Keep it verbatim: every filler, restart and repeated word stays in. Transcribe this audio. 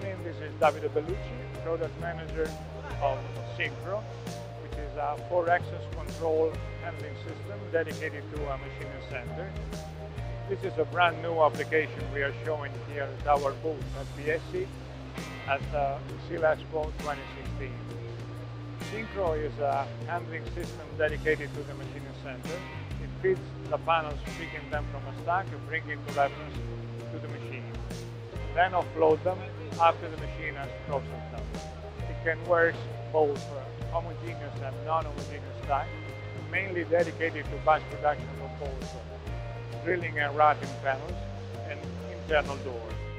morning, this is David Bellucci, Product Manager of Synchro, which is a four-axis control handling system dedicated to a machining center. This is a brand new application we are showing here at our booth at B S C at uh, Xylexpo twenty sixteen. Synchro is a handling system dedicated to the machining center. It feeds the panels, picking them from a stack and bringing the reference to the machine. Then offload them after the machine has processed them. It can work both homogeneous and non-homogeneous stack, mainly dedicated to batch production of both drilling and routing panels and internal doors.